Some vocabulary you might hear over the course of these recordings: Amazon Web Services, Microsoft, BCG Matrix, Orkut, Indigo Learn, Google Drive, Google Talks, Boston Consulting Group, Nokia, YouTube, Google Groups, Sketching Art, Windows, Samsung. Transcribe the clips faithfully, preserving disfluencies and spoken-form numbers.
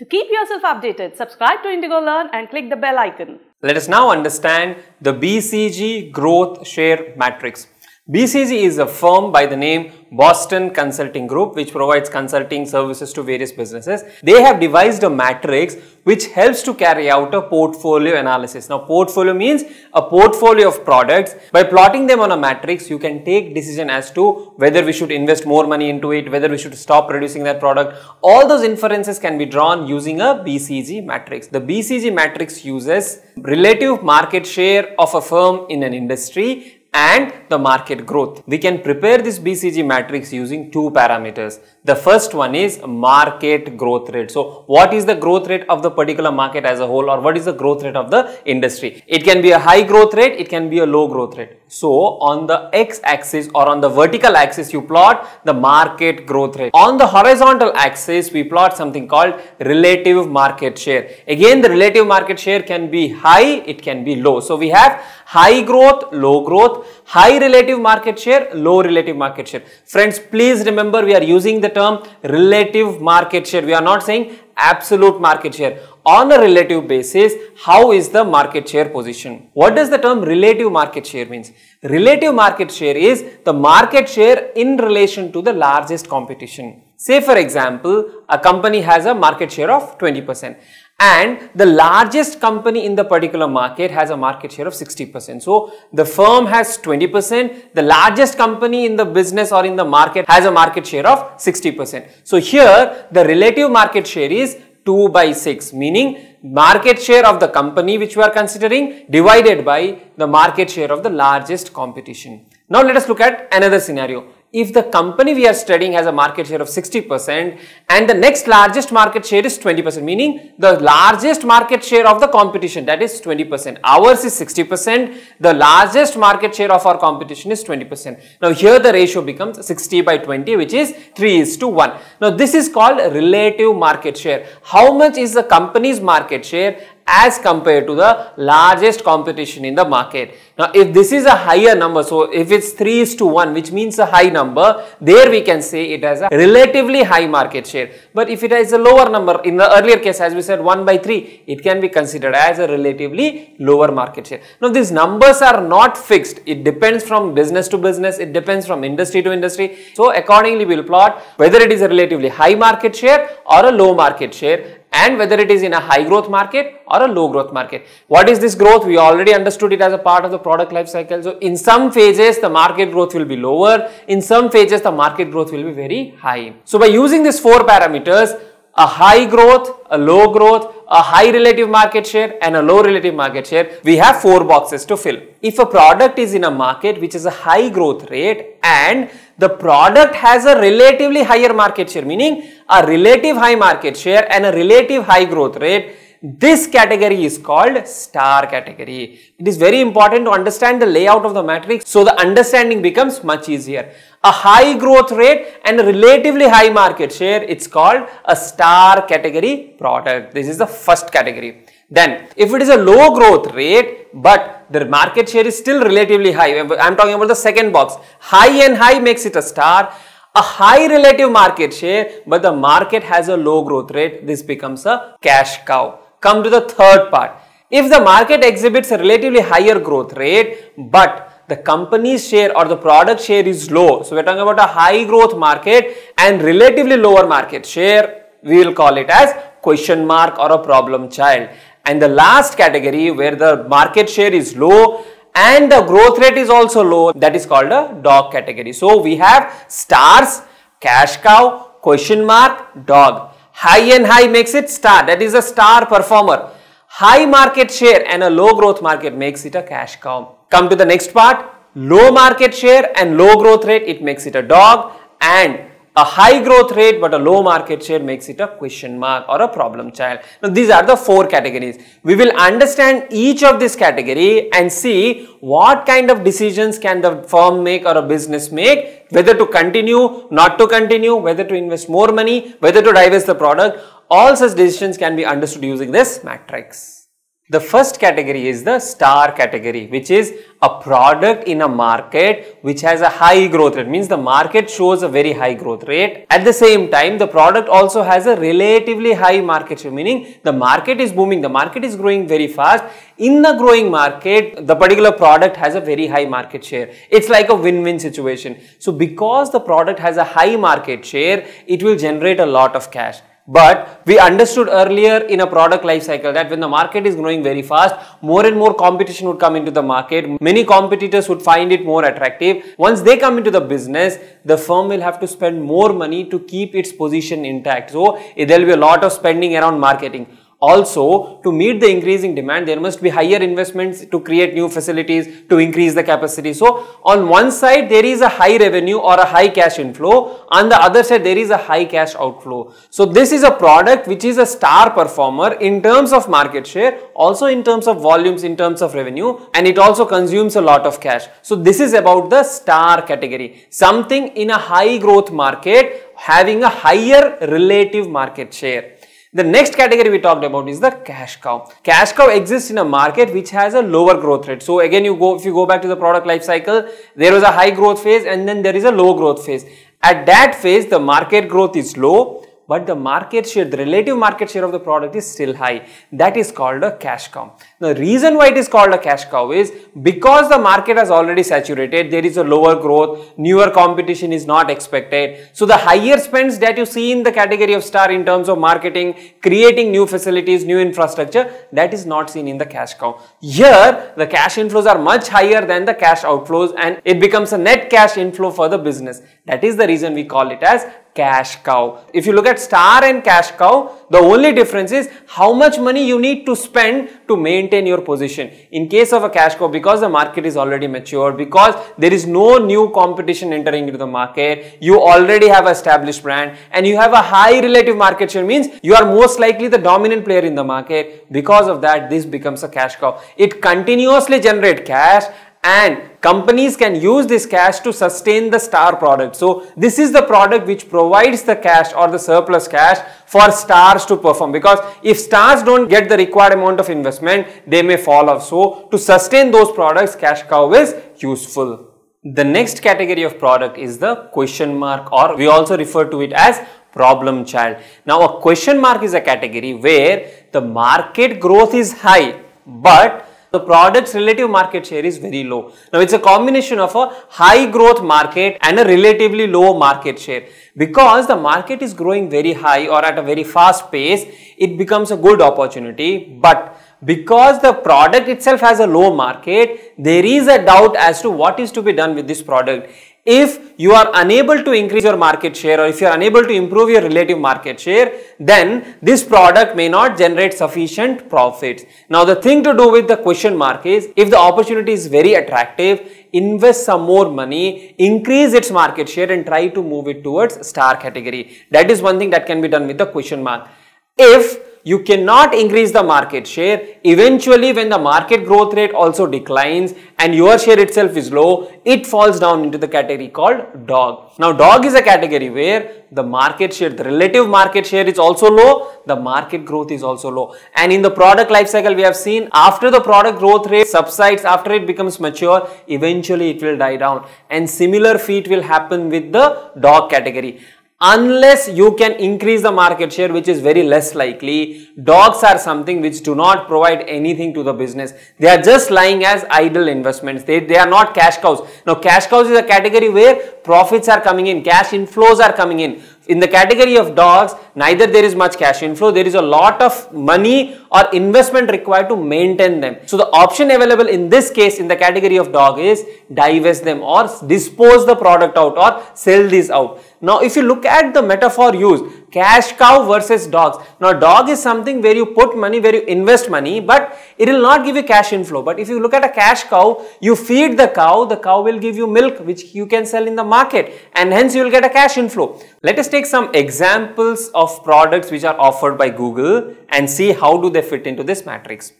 To keep yourself updated, subscribe to Indigo Learn and click the bell icon. Let us now understand the B C G growth share matrix. B C G is a firm by the name Boston Consulting Group, which provides consulting services to various businesses. They have devised a matrix which helps to carry out a portfolio analysis. Now, portfolio means a portfolio of products. By plotting them on a matrix, you can take decision as to whether we should invest more money into it, whether we should stop producing that product. All those inferences can be drawn using a B C G matrix. The B C G matrix uses relative market share of a firm in an industry and the market growth. We can prepare this B C G matrix using two parameters. The first one is market growth rate. So, what is the growth rate of the particular market as a whole, or what is the growth rate of the industry? It can be a high growth rate, it can be a low growth rate. So, on the x-axis or on the vertical axis, you plot the market growth rate. On the horizontal axis, we plot something called relative market share. Again, the relative market share can be high, it can be low. So, we have high growth, low growth, high relative market share, low relative market share. Friends, please remember we are using the term relative market share. We are not saying absolute market share. On a relative basis, how is the market share position? What does the term relative market share means? Relative market share is the market share in relation to the largest competition. Say for example, a company has a market share of twenty percent. And the largest company in the particular market has a market share of sixty percent. So, the firm has twenty percent, the largest company in the business or in the market has a market share of sixty percent. So, here the relative market share is two by six, meaning market share of the company which we are considering divided by the market share of the largest competition. Now, let us look at another scenario. If the company we are studying has a market share of sixty percent and the next largest market share is twenty percent, meaning the largest market share of the competition, that is twenty percent. Ours is sixty percent, the largest market share of our competition is twenty percent. Now, here the ratio becomes sixty by twenty, which is three is to one. Now, this is called relative market share. How much is the company's market share as compared to the largest competition in the market? Now, if this is a higher number, so if it's three is to one, which means a high number, there we can say it has a relatively high market share. But if it is a lower number, in the earlier case, as we said, one by three, it can be considered as a relatively lower market share. Now, these numbers are not fixed. It depends from business to business. It depends from industry to industry. So, accordingly, we will plot whether it is a relatively high market share or a low market share, and whether it is in a high growth market or a low growth market. What is this growth? We already understood it as a part of the product life cycle. So, in some phases, the market growth will be lower. In some phases, the market growth will be very high. So, by using these four parameters, a high growth, a low growth, a high relative market share and a low relative market share, we have four boxes to fill. If a product is in a market which is a high growth rate and the product has a relatively higher market share, meaning a relative high market share and a relative high growth rate, this category is called star category. It is very important to understand the layout of the matrix so the understanding becomes much easier. A high growth rate and a relatively high market share, it's called a star category product. This is the first category. Then, if it is a low growth rate, but the market share is still relatively high, I'm talking about the second box. High and high makes it a star. A high relative market share, but the market has a low growth rate, this becomes a cash cow. Come to the third part. If the market exhibits a relatively higher growth rate, but the company's share or the product share is low, so we're talking about a high growth market and relatively lower market share, we will call it as question mark or a problem child. And the last category where the market share is low and the growth rate is also low, that is called a dog category. So, we have stars, cash cow, question mark, dog. High and high makes it star, that is a star performer. High market share and a low growth market makes it a cash cow. Come to the next part, low market share and low growth rate, it makes it a dog, and a high growth rate but a low market share makes it a question mark or a problem child. Now, these are the four categories. We will understand each of this category and see what kind of decisions can the firm make or a business make, whether to continue, not to continue, whether to invest more money, whether to divest the product. All such decisions can be understood using this matrix. The first category is the star category, which is a product in a market which has a high growth rate. Means the market shows a very high growth rate. At the same time, the product also has a relatively high market share, meaning the market is booming, the market is growing very fast. In the growing market, the particular product has a very high market share. It's like a win-win situation. So because the product has a high market share, it will generate a lot of cash. But we understood earlier in a product life cycle that when the market is growing very fast, more and more competition would come into the market. Many competitors would find it more attractive. Once they come into the business, the firm will have to spend more money to keep its position intact. So there will be a lot of spending around marketing. Also, to meet the increasing demand, there must be higher investments to create new facilities, to increase the capacity. So, on one side, there is a high revenue or a high cash inflow. On the other side, there is a high cash outflow. So, this is a product which is a star performer in terms of market share, also in terms of volumes, in terms of revenue, and it also consumes a lot of cash. So, this is about the star category. Something in a high growth market having a higher relative market share. The next category we talked about is the cash cow. Cash cow exists in a market which has a lower growth rate. So again, you go if you go back to the product life cycle, there was a high growth phase and then there is a low growth phase. At that phase, the market growth is low, but the market share, the relative market share of the product is still high. That is called a cash cow. The reason why it is called a cash cow is because the market has already saturated, there is a lower growth, newer competition is not expected. So the higher spends that you see in the category of star in terms of marketing, creating new facilities, new infrastructure, that is not seen in the cash cow. Here, the cash inflows are much higher than the cash outflows and it becomes a net cash inflow for the business. That is the reason we call it as cash cow. If you look at star and cash cow, the only difference is how much money you need to spend to maintain your position. In case of a cash cow, because the market is already matured, because there is no new competition entering into the market, you already have an established brand and you have a high relative market share, means you are most likely the dominant player in the market. Because of that, this becomes a cash cow. It continuously generates cash and companies can use this cash to sustain the star product. So this is the product which provides the cash or the surplus cash for stars to perform, because if stars don't get the required amount of investment, they may fall off. So to sustain those products, cash cow is useful. The next category of product is the question mark, or we also refer to it as problem child. Now a question mark is a category where the market growth is high, but the product's relative market share is very low. Now, it's a combination of a high growth market and a relatively low market share. Because the market is growing very high or at a very fast pace, it becomes a good opportunity. But because the product itself has a low market, there is a doubt as to what is to be done with this product. If you are unable to increase your market share or if you are unable to improve your relative market share, then this product may not generate sufficient profits. Now, the thing to do with the question mark is, if the opportunity is very attractive, invest some more money, increase its market share and try to move it towards star category. That is one thing that can be done with the question mark. If you cannot increase the market share, eventually when the market growth rate also declines and your share itself is low, it falls down into the category called dog. Now, dog is a category where the market share, the relative market share is also low, the market growth is also low. And in the product life cycle, we have seen after the product growth rate subsides, after it becomes mature, eventually it will die down. And similar feat will happen with the dog category. Unless you can increase the market share, which is very less likely, dogs are something which do not provide anything to the business. They are just lying as idle investments. They, they are not cash cows. Now, cash cows is a category where profits are coming in, cash inflows are coming in. In the category of dogs, neither there is much cash inflow, there is a lot of money or investment required to maintain them. So the option available in this case in the category of dog is divest them or dispose the product out or sell this out. Now if you look at the metaphor used, cash cow versus dogs. Now dog is something where you put money, where you invest money, but it will not give you cash inflow. But if you look at a cash cow, you feed the cow, the cow will give you milk which you can sell in the market and hence you will get a cash inflow. Let us take some examples of products which are offered by Google and see how do they fit into this matrix.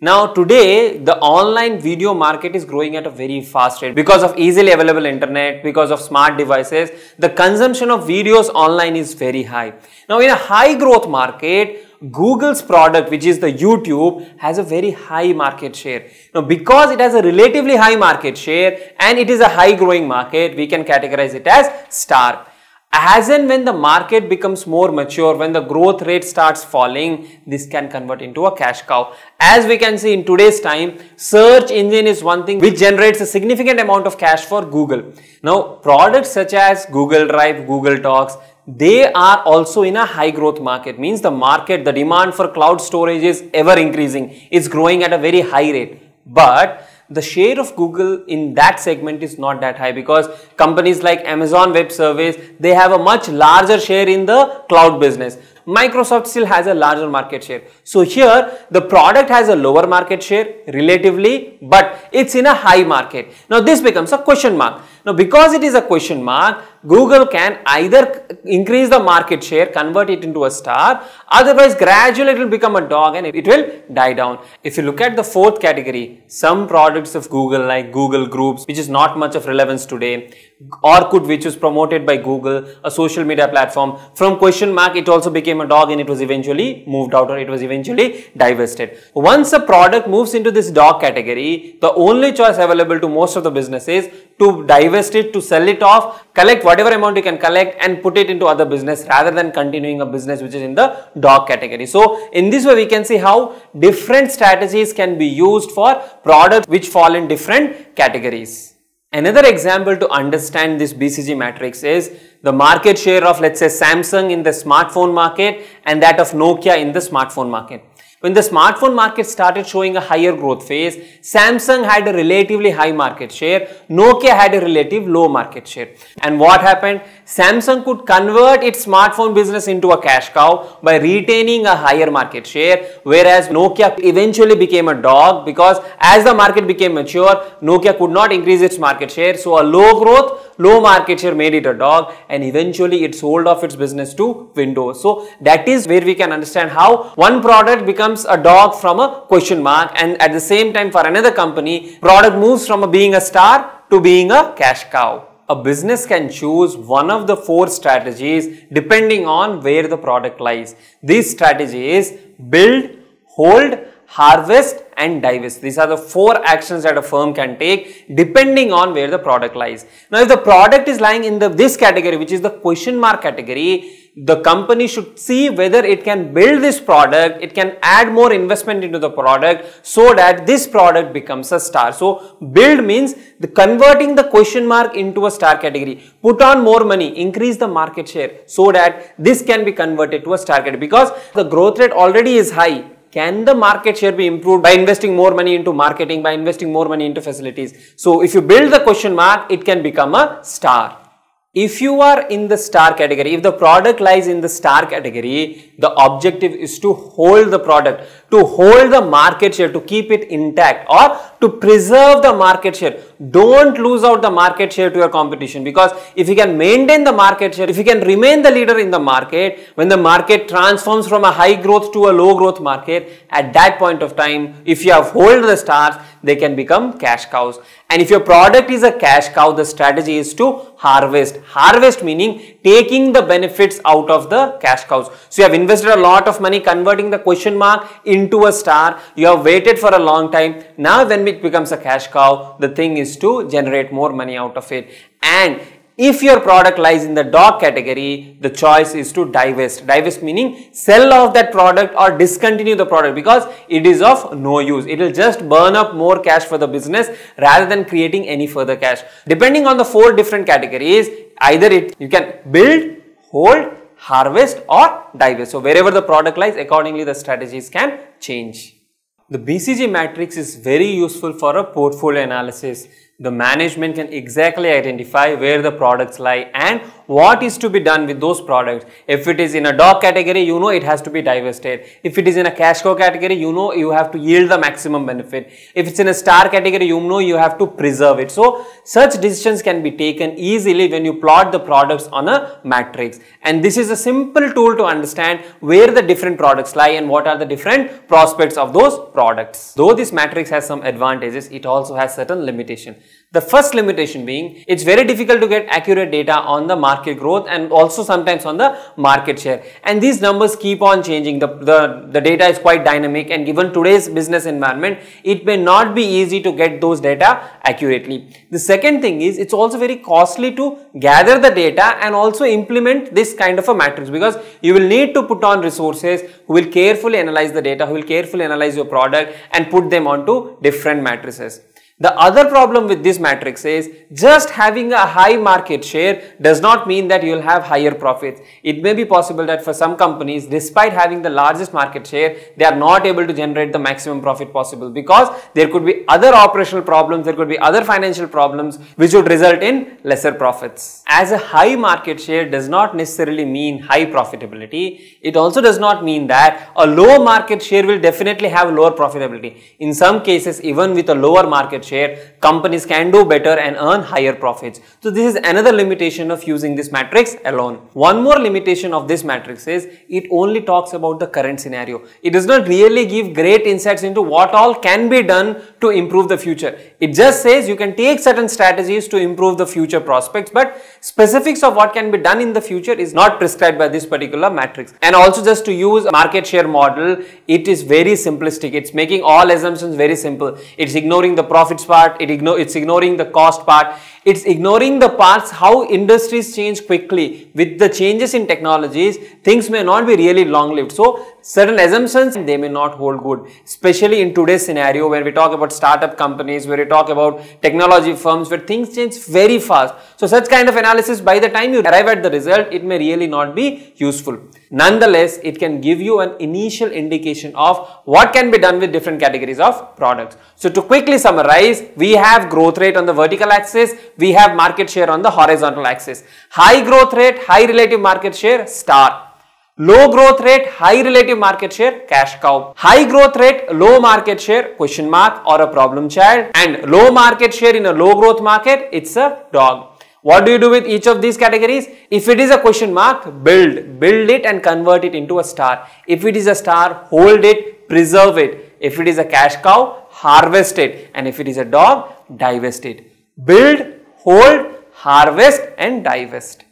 Now today, the online video market is growing at a very fast rate because of easily available internet, because of smart devices. The consumption of videos online is very high. Now in a high growth market, Google's product, which is the YouTube, has a very high market share. Now because it has a relatively high market share and it is a high growing market, we can categorize it as star. As and when the market becomes more mature, when the growth rate starts falling, this can convert into a cash cow. As we can see in today's time, search engine is one thing which generates a significant amount of cash for Google. Now, products such as Google Drive, Google Talks, they are also in a high growth market. Means the market, the demand for cloud storage is ever increasing. It's growing at a very high rate. But the share of Google in that segment is not that high because companies like Amazon Web Services, they have a much larger share in the cloud business. Microsoft still has a larger market share. So here the product has a lower market share relatively, but it's in a high market. Now this becomes a question mark. Now because it is a question mark, Google can either increase the market share, convert it into a star, otherwise gradually it will become a dog and it will die down. If you look at the fourth category, some products of Google like Google Groups, which is not much of relevance today, Orkut, which was promoted by Google, a social media platform, from question mark it also became a dog and it was eventually moved out, or it was eventually divested. Once a product moves into this dog category, the only choice available to most of the businesses is to divest it, to sell it off, collect whatever amount you can collect and put it into other business rather than continuing a business which is in the dog category. So in this way we can see how different strategies can be used for products which fall in different categories. Another example to understand this B C G matrix is the market share of, let's say, Samsung in the smartphone market and that of Nokia in the smartphone market. When the smartphone market started showing a higher growth phase, Samsung had a relatively high market share, Nokia had a relative low market share. And what happened? Samsung could convert its smartphone business into a cash cow by retaining a higher market share, whereas Nokia eventually became a dog because as the market became mature, Nokia could not increase its market share. So a low growth, low market share made it a dog and eventually it sold off its business to Windows. So that is where we can understand how one product becomes a dog from a question mark, and at the same time for another company, product moves from a being a star to being a cash cow. A business can choose one of the four strategies depending on where the product lies. This strategy is build, hold, harvest and divest. These are the four actions that a firm can take depending on where the product lies. Now if the product is lying in the this category, which is the question mark category, the company should see whether it can build this product, it can add more investment into the product so that this product becomes a star. So build means the converting the question mark into a star category. Put on more money, increase the market share so that this can be converted to a star category because the growth rate already is high. Can the market share be improved by investing more money into marketing, by investing more money into facilities? So if you build the question mark, it can become a star. If you are in the star category, if the product lies in the star category, the objective is to hold the product, to hold the market share, to keep it intact or to preserve the market share. Don't lose out the market share to your competition, because if you can maintain the market share, if you can remain the leader in the market, when the market transforms from a high growth to a low growth market, at that point of time, if you have hold the stars, they can become cash cows. And if your product is a cash cow, the strategy is to harvest. Harvest meaning taking the benefits out of the cash cows. So you have invested a lot of money converting the question mark into a star. You have waited for a long time. Now when it becomes a cash cow, the thing is to generate more money out of it. And if your product lies in the dog category, the choice is to divest. Divest meaning sell off that product or discontinue the product because it is of no use. It will just burn up more cash for the business rather than creating any further cash. Depending on the four different categories, either it you can build, hold, harvest or divest. So wherever the product lies, accordingly the strategies can change. The B C G matrix is very useful for a portfolio analysis. The management can exactly identify where the products lie and what is to be done with those products. If it is in a dog category, you know it has to be divested. If it is in a cash cow category, you know you have to yield the maximum benefit. If it's in a star category, you know you have to preserve it. So such decisions can be taken easily when you plot the products on a matrix. And this is a simple tool to understand where the different products lie and what are the different prospects of those products. Though this matrix has some advantages, it also has certain limitations. The first limitation being, it's very difficult to get accurate data on the market growth and also sometimes on the market share. And these numbers keep on changing. The, the, the data is quite dynamic, and given today's business environment, it may not be easy to get those data accurately. The second thing is, it's also very costly to gather the data and also implement this kind of a matrix, because you will need to put on resources who will carefully analyze the data, who will carefully analyze your product and put them onto different matrices. The other problem with this matrix is, just having a high market share does not mean that you will have higher profits. It may be possible that for some companies, despite having the largest market share, they are not able to generate the maximum profit possible, because there could be other operational problems, there could be other financial problems which would result in lesser profits. As a high market share does not necessarily mean high profitability, it also does not mean that a low market share will definitely have lower profitability. In some cases, even with a lower market share, share, companies can do better and earn higher profits. So this is another limitation of using this matrix alone. One more limitation of this matrix is, it only talks about the current scenario. It does not really give great insights into what all can be done to improve the future. It just says you can take certain strategies to improve the future prospects, but specifics of what can be done in the future is not prescribed by this particular matrix. And also, just to use a market share model, it is very simplistic. It's making all assumptions very simple. It's ignoring the profit part, it igno it's ignoring the cost part, it's ignoring the parts how industries change quickly. With the changes in technologies, things may not be really long-lived. So certain assumptions, they may not hold good, especially in today's scenario where we talk about startup companies, where we talk about technology firms, where things change very fast. So such kind of analysis, by the time you arrive at the result, it may really not be useful. Nonetheless, it can give you an initial indication of what can be done with different categories of products. So to quickly summarize, we have growth rate on the vertical axis, we have market share on the horizontal axis. High growth rate, high relative market share, star. Low growth rate, high relative market share, cash cow. High growth rate, low market share, question mark or a problem child. And low market share in a low growth market, it's a dog. What do you do with each of these categories? If it is a question mark, build. Build it and convert it into a star. If it is a star, hold it, preserve it. If it is a cash cow, harvest it. And if it is a dog, divest it. Build, hold, harvest and divest.